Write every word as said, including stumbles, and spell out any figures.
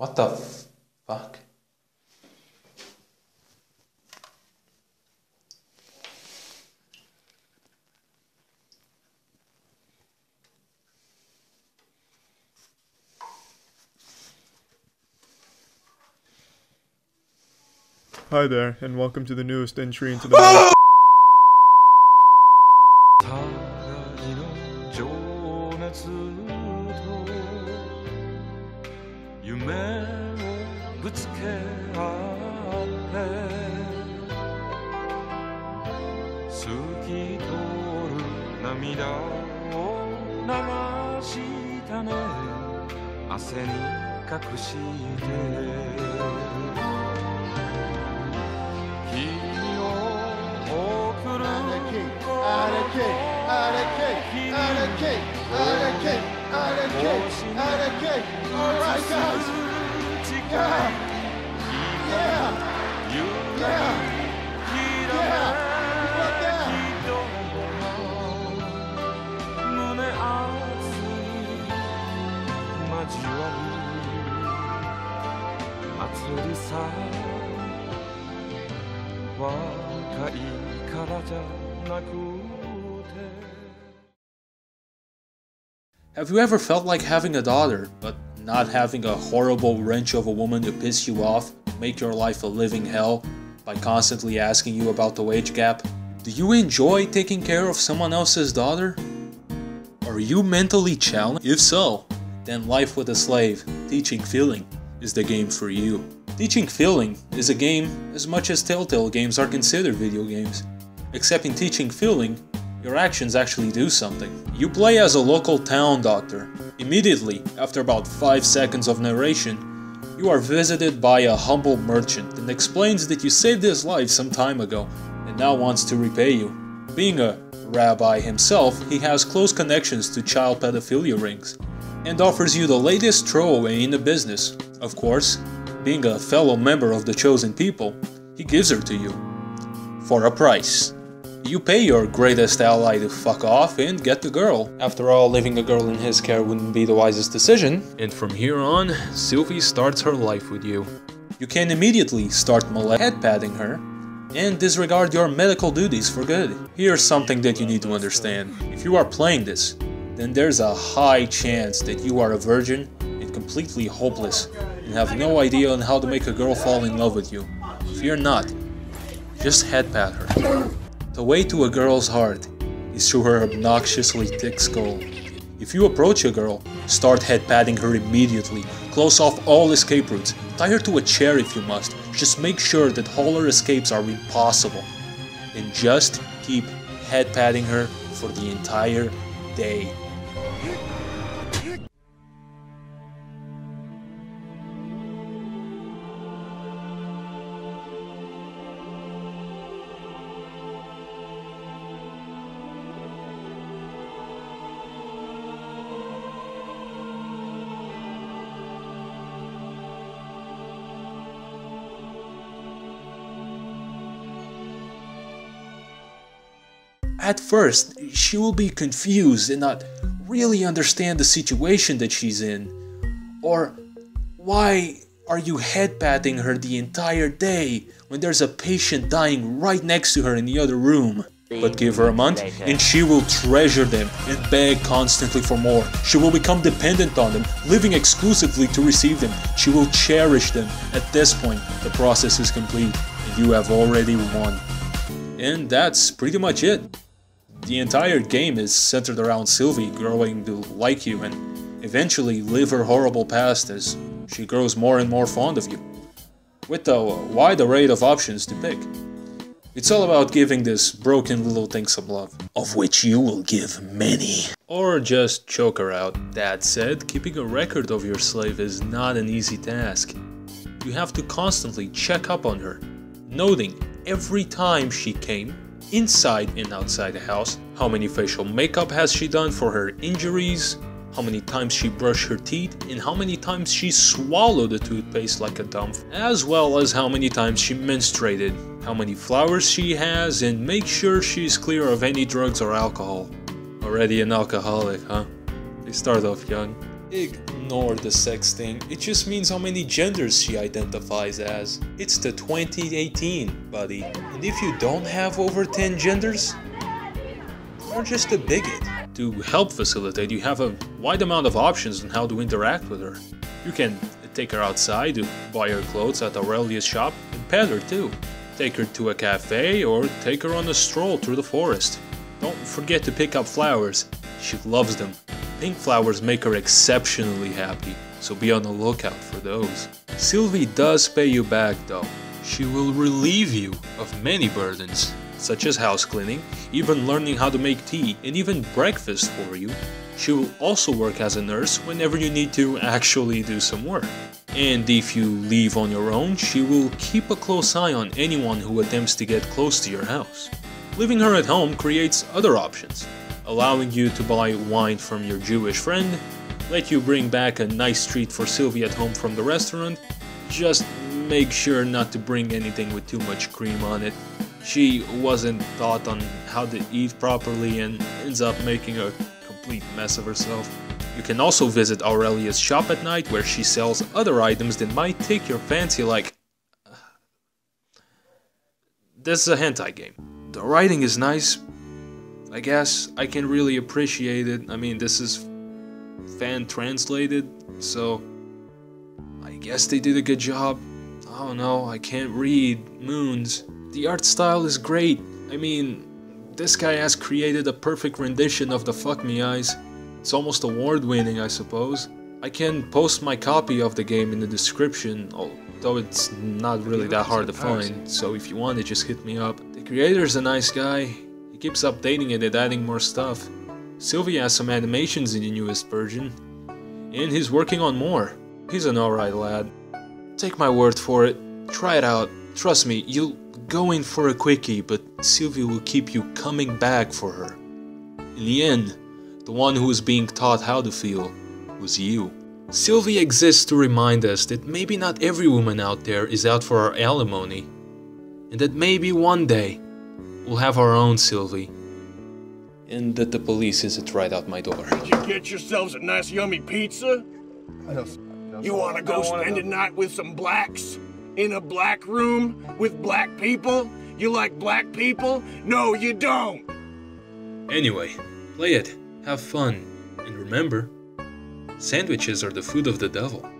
What the fuck? Hi there, and welcome to the newest entry into the world. Have you ever felt like having a daughter, but not having a horrible wrench of a woman to piss you off, make your life a living hell, by constantly asking you about the wage gap? Do you enjoy taking care of someone else's daughter? Are you mentally challenged? If so, then Life with a Slave, Teaching Feeling, is the game for you. Teaching Feeling is a game as much as Telltale games are considered video games, except in Teaching Feeling, your actions actually do something. You play as a local town doctor. Immediately, after about five seconds of narration, you are visited by a humble merchant and explains that you saved his life some time ago and now wants to repay you. Being a rabbi himself, he has close connections to child pedophilia rings and offers you the latest throwaway in the business. Of course, being a fellow member of the Chosen People, he gives her to you. For a price. You pay your greatest ally to fuck off and get the girl. After all, leaving a girl in his care wouldn't be the wisest decision. And from here on, Sylvie starts her life with you. You can immediately start molest, head patting her, and disregard your medical duties for good. Here's something that you need to understand. If you are playing this, then there's a high chance that you are a virgin and completely hopeless, and have no idea on how to make a girl fall in love with you. Fear not, just head pat her. The way to a girl's heart is through her obnoxiously thick skull. If you approach a girl, start head patting her immediately, close off all escape routes, tie her to a chair if you must, just make sure that all her escapes are impossible. And just keep head patting her for the entire day. At first, she will be confused and not really understand the situation that she's in, or why are you head patting her the entire day when there's a patient dying right next to her in the other room? But give her a month and she will treasure them and beg constantly for more. She will become dependent on them, living exclusively to receive them. She will cherish them. At this point, the process is complete and you have already won. And that's pretty much it. The entire game is centered around Sylvie growing to like you and eventually live her horrible past as she grows more and more fond of you, with a wide array of options to pick. It's all about giving this broken little thing some love, of which you will give many. Or just choke her out. That said, keeping a record of your slave is not an easy task. You have to constantly check up on her, noting every time she came, inside and outside the house, how many facial makeup has she done for her injuries, how many times she brushed her teeth, and how many times she swallowed the toothpaste like a dumb, as well as how many times she menstruated, how many flowers she has, and make sure she's clear of any drugs or alcohol. Already an alcoholic, huh? They start off young. Ignore the sex thing, it just means how many genders she identifies as. It's the twenty eighteen, buddy. And if you don't have over ten genders, you're just a bigot. To help facilitate, you have a wide amount of options on how to interact with her. You can take her outside, buy her clothes at Aurelia's shop, and pet her too. Take her to a cafe or take her on a stroll through the forest. Don't forget to pick up flowers, she loves them. Pink flowers make her exceptionally happy, so be on the lookout for those. Sylvie does pay you back though. She will relieve you of many burdens, such as house cleaning, even learning how to make tea and even breakfast for you. She will also work as a nurse whenever you need to actually do some work. And if you leave on your own, she will keep a close eye on anyone who attempts to get close to your house. Leaving her at home creates other options, allowing you to buy wine from your Jewish friend, let you bring back a nice treat for Sylvie at home from the restaurant, just make sure not to bring anything with too much cream on it. She wasn't taught on how to eat properly and ends up making a complete mess of herself. You can also visit Aurelia's shop at night where she sells other items that might take your fancy, like... This is a hentai game. The writing is nice, I guess. I can really appreciate it. I mean, this is fan translated, so I guess they did a good job. I don't know, I can't read moons. The art style is great. I mean, this guy has created a perfect rendition of the Fuck Me Eyes. It's almost award-winning, I suppose. I can post my copy of the game in the description, although it's not really that hard to find, so if you want it, just hit me up. The creator's a nice guy. He keeps updating it and adding more stuff. Sylvie has some animations in the newest version, and he's working on more. He's an alright lad. Take my word for it. Try it out. Trust me, you'll go in for a quickie, but Sylvie will keep you coming back for her. In the end, the one who is being taught how to feel was you. Sylvie exists to remind us that maybe not every woman out there is out for our alimony, and that maybe one day we'll have our own Sylvie. And that the police isn't right out my door. Did you get yourselves a nice yummy pizza? I don't, don't you want to go spend a night with some blacks? In a black room with black people? You like black people? No, you don't! Anyway, play it, have fun, and remember, sandwiches are the food of the devil.